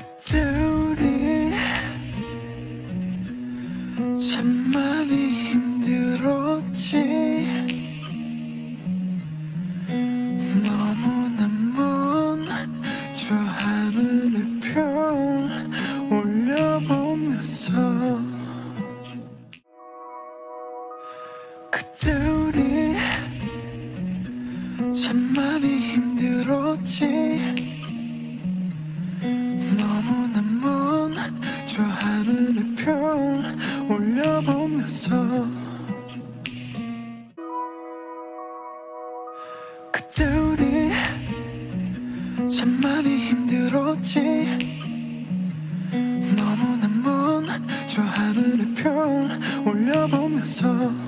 그들이 참 많이 힘들었지. 너무나 먼 저 하늘의 별 올려보면서 그들이 참 많이 힘들었지. 너무나 먼 저 하늘의 별 올려보면서 그들이 참 많이 힘들었지. 너무나 먼 저 하늘의 별 올려보면서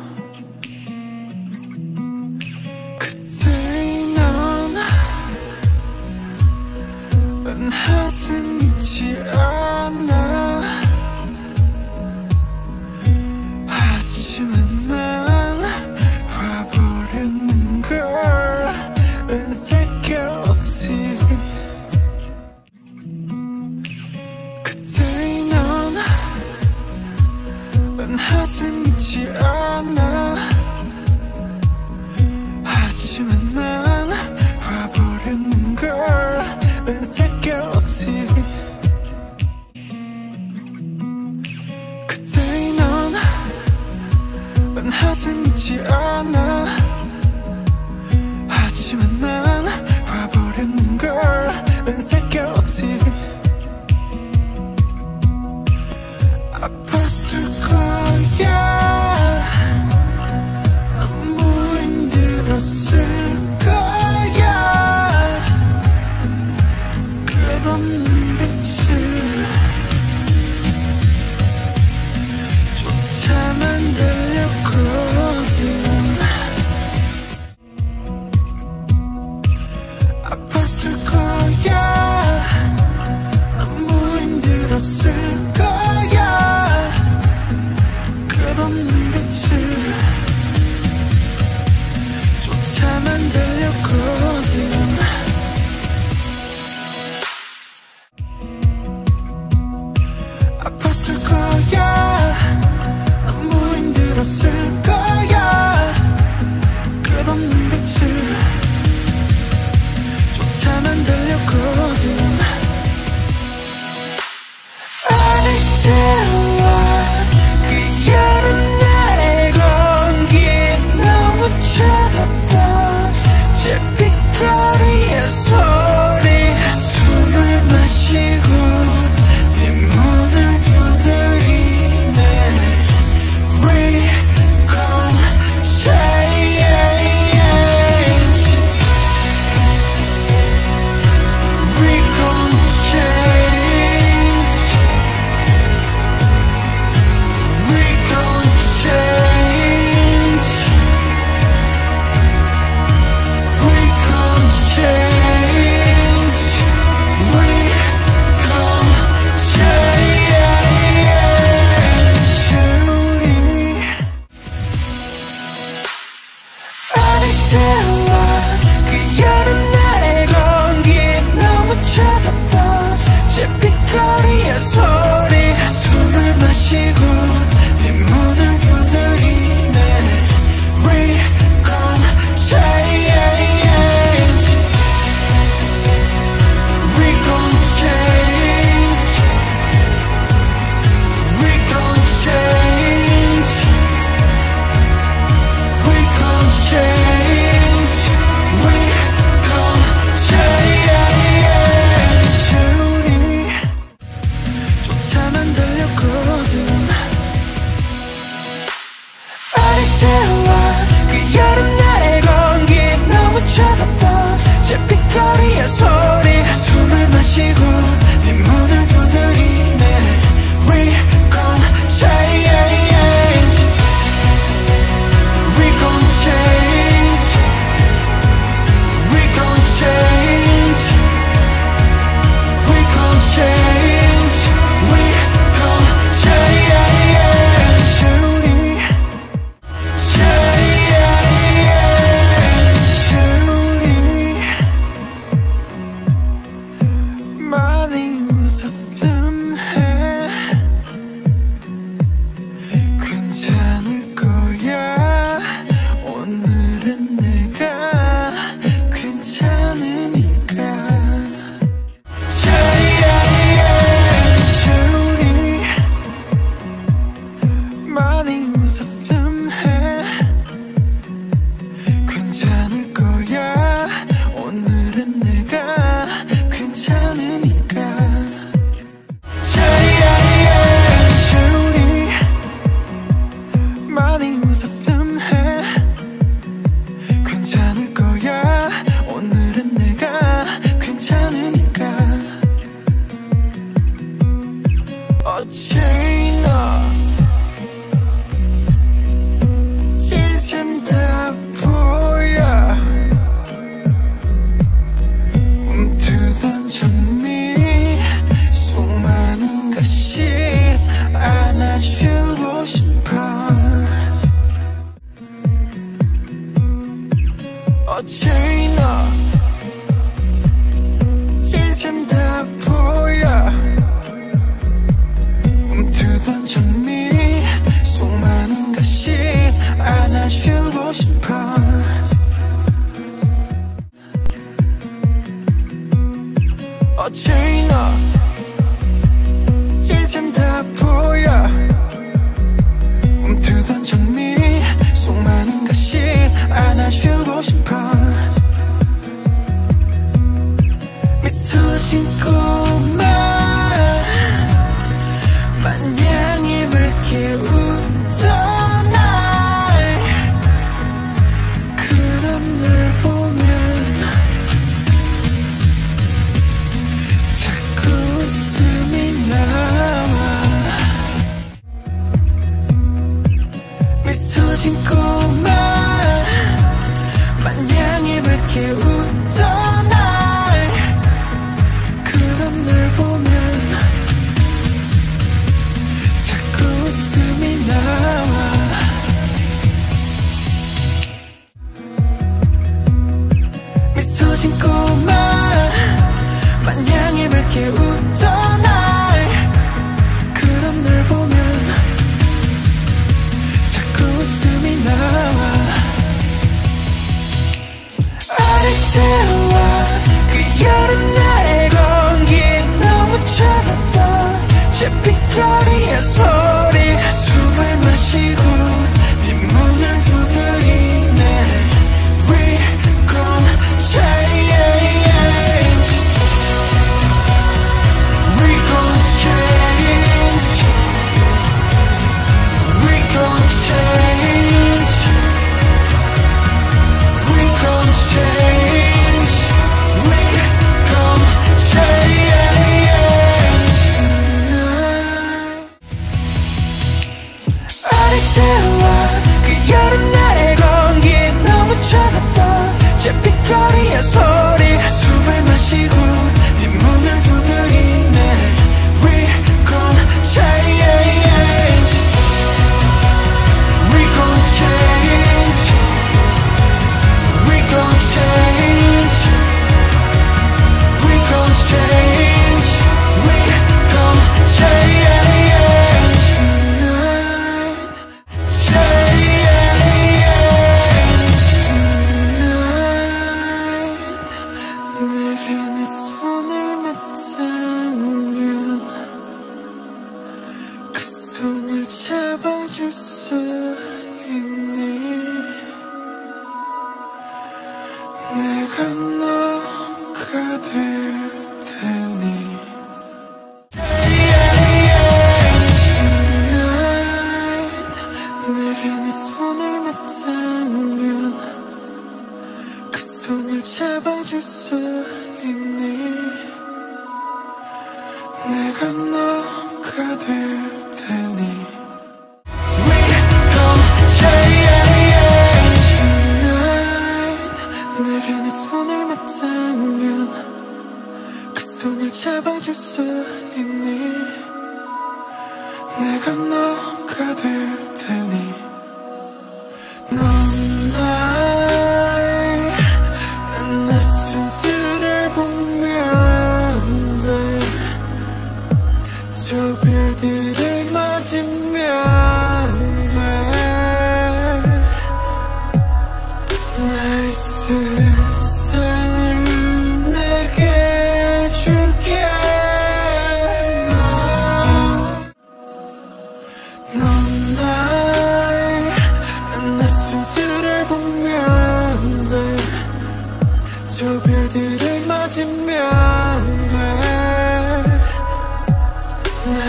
가슴이지 않아. 하지만 난 봐버리는 걸 은색의 억지. 그때 난 가슴이지 않아. 하지만 난 봐버리는 걸 은색. 하슬 믿지 않아. 하지만 난 봐버리는 걸 은색 갤럭시. 아팠을 거야. 너무 힘들었을 거야. 끝없는 빛을 쫓아 만들. 아팠을 거야. 너무 힘들었을 거야. 끝없는 빛을 쫓아 만들려거든. 아팠을 거야. 너무 힘들었을 거야. 끝없는 빛을 잘 만들려거든. 아리따와 그 여름날의 공기 너무 차갑다. 잿빛거리의 소리 숨을 마시고 빗문을 두드리네. We come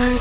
I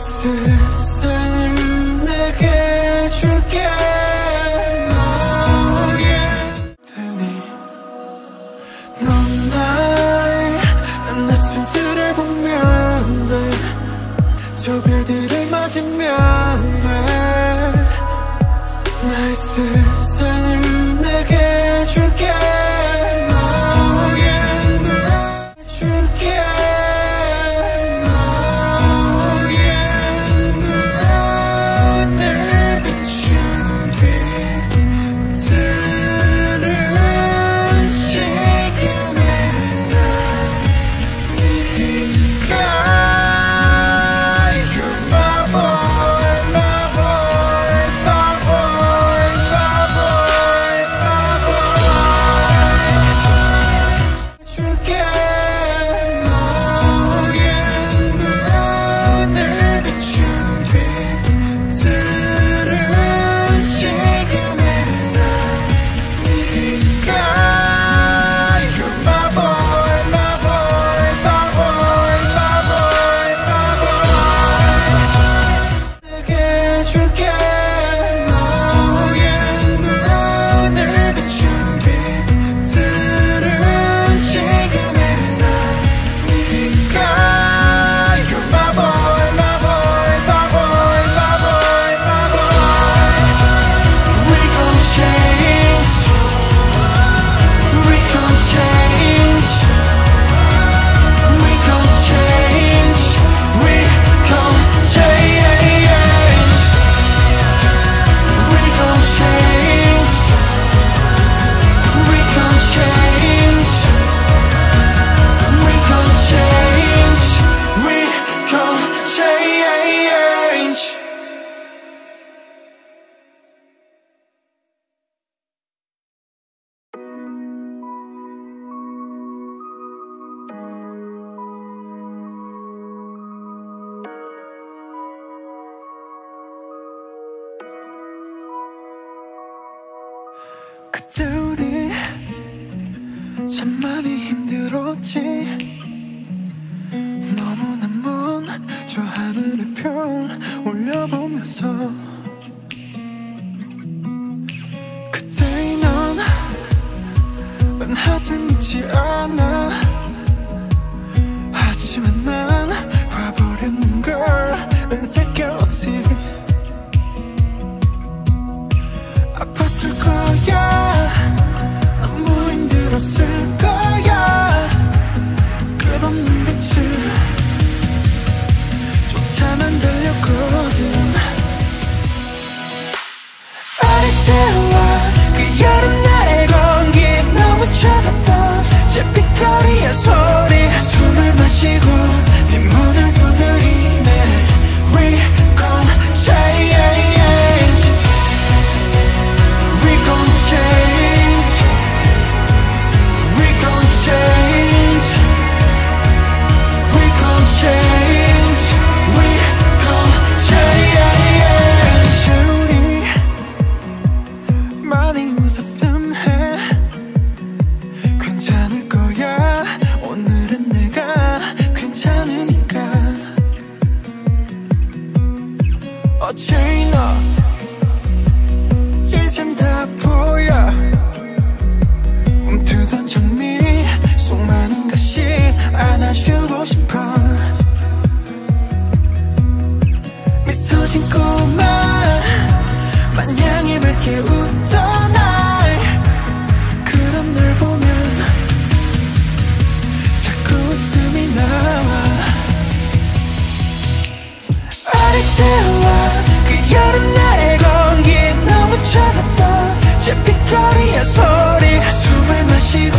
건지 너무나 먼 저 하늘의 별 올려보면서 그때의 넌 난 하슬 믿지 않아 하지만 난 봐버렸는 걸 은색 갤럭시 아팠을 거야 너무 힘들었을 거야 끝없는 빛을 쫓아만 달렸거든 아리따와 그 여름날의 공기 너무 차갑던 제 빗거리의 소리 숨을 마시고 네 문을 두드리네 We gon' change We gon' change We gon' change We gon' change We gon' change 우리 많이 웃었음 해 괜찮을 거야 오늘은 내가 괜찮으니까 어제의 너 이젠 다 보여 움트던 장미 속 많은 것이 안아주고 싶어 미소 짓고 마냥 입을 깨우던 날 그런 널 보면 자꾸 웃음이 나와 아리따와 그 여름날의 공기 너무 차갑던 제 빗거리의 소리 숨을 마시고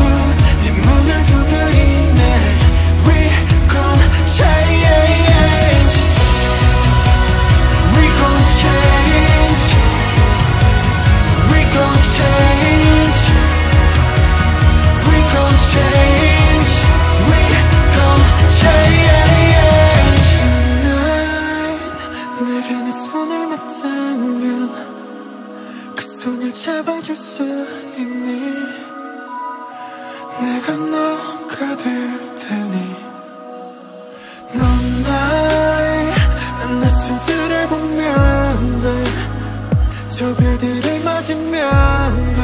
네 문을 두드리네 We gon' change We gon' change We gon' change We gon' change We gon' change Tonight 내게 네 손을 맞다면 손을 잡아줄 수 있니 내가 너가 될 테니 넌 나의 안아수들을 보면 돼 저 별들을 맞으면 돼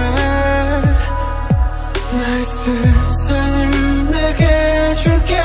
나의 세상을 내게 줄게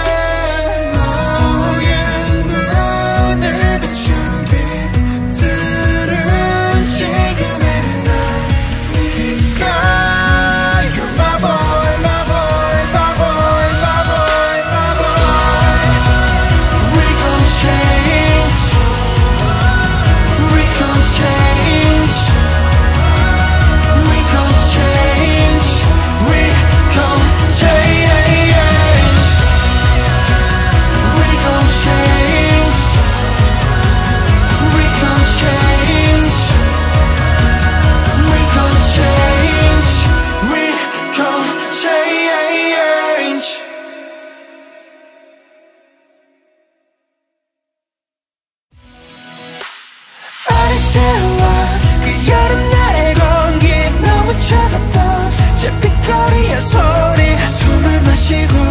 제 빗거리의 소리 숨을 마시고